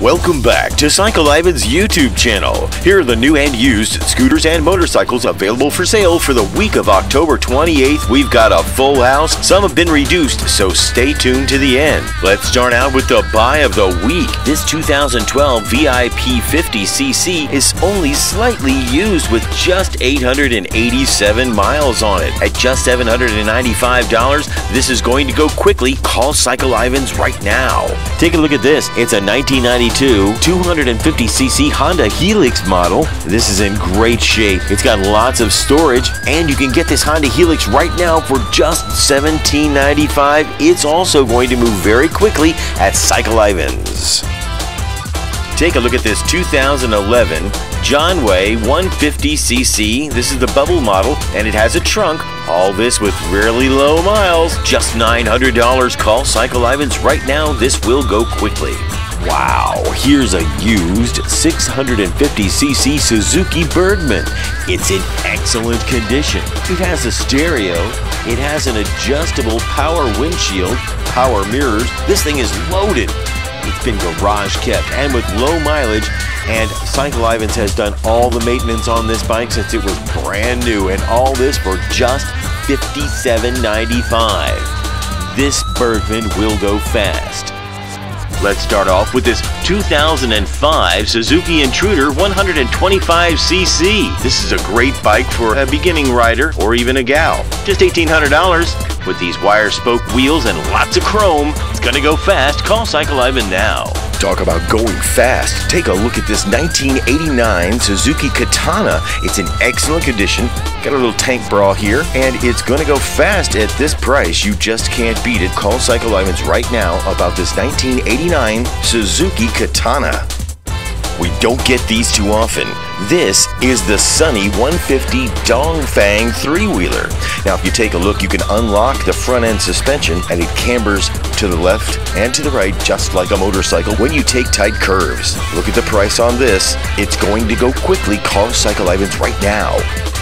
Welcome back to Cycle Ivan's YouTube channel. Here are the new and used scooters and motorcycles available for sale for the week of October 28th. We've got a full house. Some have been reduced, so stay tuned to the end. Let's start out with the buy of the week. This 2012 VIP 50cc is only slightly used with just 887 miles on it. At just $795, this is going to go quickly. Call Cycle Ivan's right now. Take a look at this. It's a 1992 250cc Honda Helix model. This is in great shape. It's got lots of storage, and you can get this Honda Helix right now for just $17.95. It's also going to move very quickly at Cycle Ivan's. Take a look at this 2011 John Way 150cc. This is the bubble model, and it has a trunk. All this with really low miles. Just $900. Call Cycle Ivan's right now. This will go quickly. Wow, here's a used 650cc Suzuki Burgman. It's in excellent condition. It has a stereo, it has an adjustable power windshield, power mirrors. This thing is loaded. It's been garage kept and with low mileage, and Cycle Ivan's has done all the maintenance on this bike since it was brand new, and all this for just $57.95. This Burgman will go fast. Let's start off with this 2005 Suzuki Intruder 125cc. This is a great bike for a beginning rider or even a gal. Just $1,800. With these wire spoke wheels and lots of chrome, it's going to go fast. Call Cycle Ivan now. Talk about going fast. Take a look at this 1989 Suzuki Katana. It's in excellent condition. Got a little tank bra here, and it's going to go fast at this price. You just can't beat it. Call Cycle Ivan's right now about this 1989 Suzuki Katana. We don't get these too often. This is the Sunny 150 Dongfang three-wheeler. Now, if you take a look, you can unlock the front-end suspension, and it cambers to the left and to the right just like a motorcycle when you take tight curves. Look at the price on this. It's going to go quickly. Call Cycle Ivan's right now.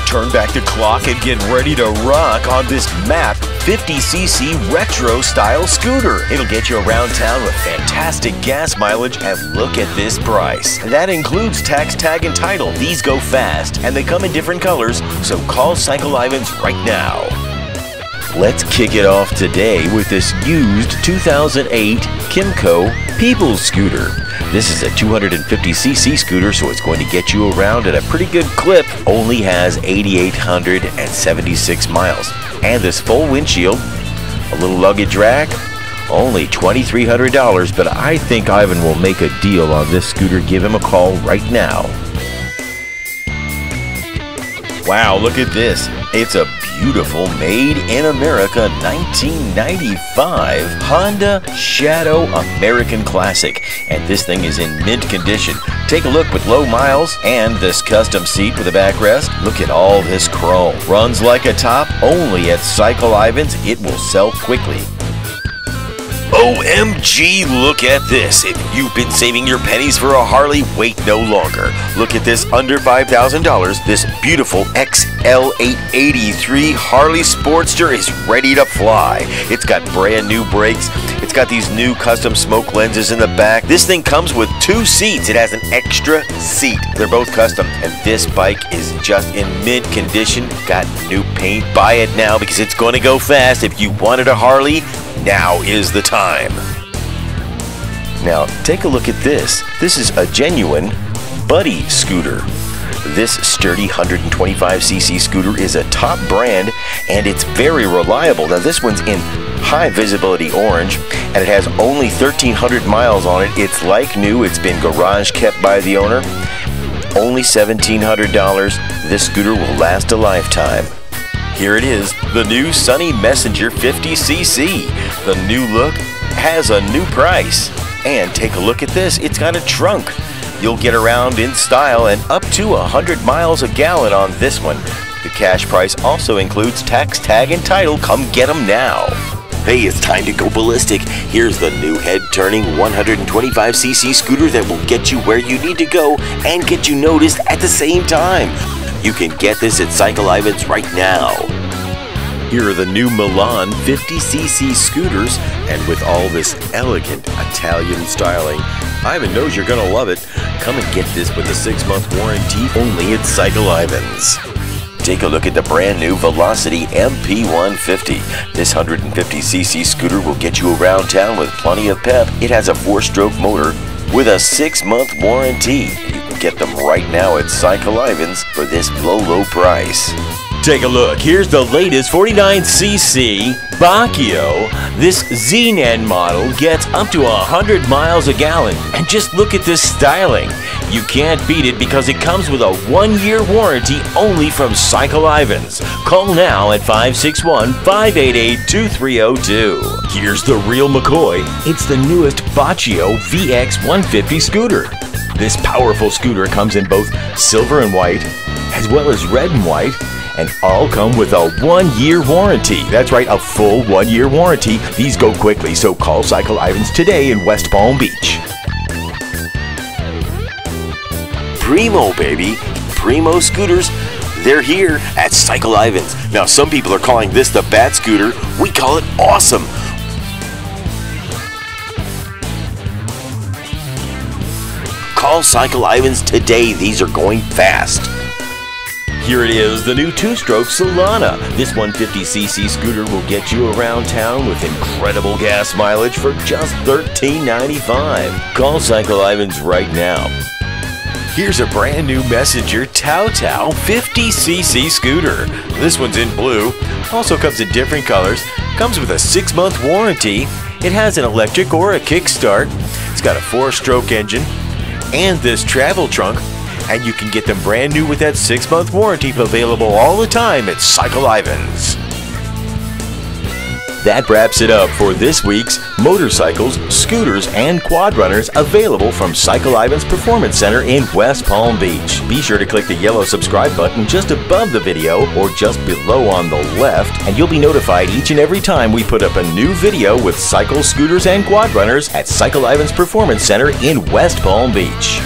Turn back the clock and get ready to rock on this MAP 50cc retro-style scooter. It'll get you around town with fantastic gas mileage, and look at this price. That includes tax, tag, and title. These go fast, and they come in different colors, so call Cycle Ivan's right now. Let's kick it off today with this used 2008 Kimco People's Scooter. This is a 250cc scooter, so it's going to get you around at a pretty good clip. Only has 8,876 miles. And this full windshield, a little luggage rack, only $2,300, but I think Ivan will make a deal on this scooter. Give him a call right now. Wow, look at this. It's a beautiful made in America 1995 Honda Shadow American Classic, and this thing is in mint condition. Take a look with low miles and this custom seat with a backrest. Look at all this chrome. Runs like a top. Only at Cycle Ivan's. It will sell quickly. OMG, look at this. If you've been saving your pennies for a Harley, wait no longer. Look at this under $5,000. This beautiful XL883 Harley Sportster is ready to fly. It's got brand new brakes. It's got these new custom smoke lenses in the back. This thing comes with two seats. It has an extra seat. They're both custom. And this bike is just in mint condition. Got new paint. Buy it now because it's going to go fast. If you wanted a Harley, now is the time. Now, take a look at this. This is a genuine Buddy scooter. This sturdy 125cc scooter is a top brand, and it's very reliable. Now, this one's in high visibility orange, and it has only 1,300 miles on it. It's like new. It's been garage kept by the owner. Only $1,700. This scooter will last a lifetime. Here it is, the new Sunny Messenger 50cc. The new look has a new price. And take a look at this, it's got a trunk. You'll get around in style and up to 100 miles a gallon on this one. The cash price also includes tax, tag, and title. Come get them now. Hey, it's time to go ballistic. Here's the new head-turning 125cc scooter that will get you where you need to go and get you noticed at the same time. You can get this at Cycle Ivan's right now. Here are the new Milan 50cc scooters, and with all this elegant Italian styling, Ivan knows you're gonna love it. Come and get this with a 6-month warranty only at Cycle Ivan's. Take a look at the brand new Velocity MP150. This 150cc scooter will get you around town with plenty of pep. It has a 4-stroke motor with a 6-month warranty. You can get them right now at Cycle Ivan's for this low, low price. Take a look. Here's the latest 49cc Baccio. This Z-Nan model gets up to 100 miles a gallon. And just look at this styling. You can't beat it because it comes with a 1-year warranty only from Cycle Ivan's. Call now at 561-588-2302. Here's the real McCoy. It's the newest Baccio VX150 scooter. This powerful scooter comes in both silver and white, as well as red and white, and all come with a 1-year warranty. That's right, a full 1-year warranty. These go quickly, so call Cycle Ivan's today in West Palm Beach. Primo, baby. Primo scooters, they're here at Cycle Ivan's. Now, some people are calling this the Bat Scooter. We call it awesome. Call Cycle Ivan's today. These are going fast. Here it is, the new 2-stroke Solana. This 150cc scooter will get you around town with incredible gas mileage for just $13.95. Call Cycle Ivan's right now. Here's a brand new Messenger Tao 50cc scooter. This one's in blue, also comes in different colors, comes with a 6-month warranty. It has an electric or a kickstart. It's got a 4-stroke engine and this travel trunk. And you can get them brand new with that 6-month warranty, available all the time at Cycle Ivan's. That wraps it up for this week's motorcycles, scooters, and quad runners available from Cycle Ivan's Performance Center in West Palm Beach. Be sure to click the yellow subscribe button just above the video or just below on the left, and you'll be notified each and every time we put up a new video with cycles, scooters, and quad runners at Cycle Ivan's Performance Center in West Palm Beach.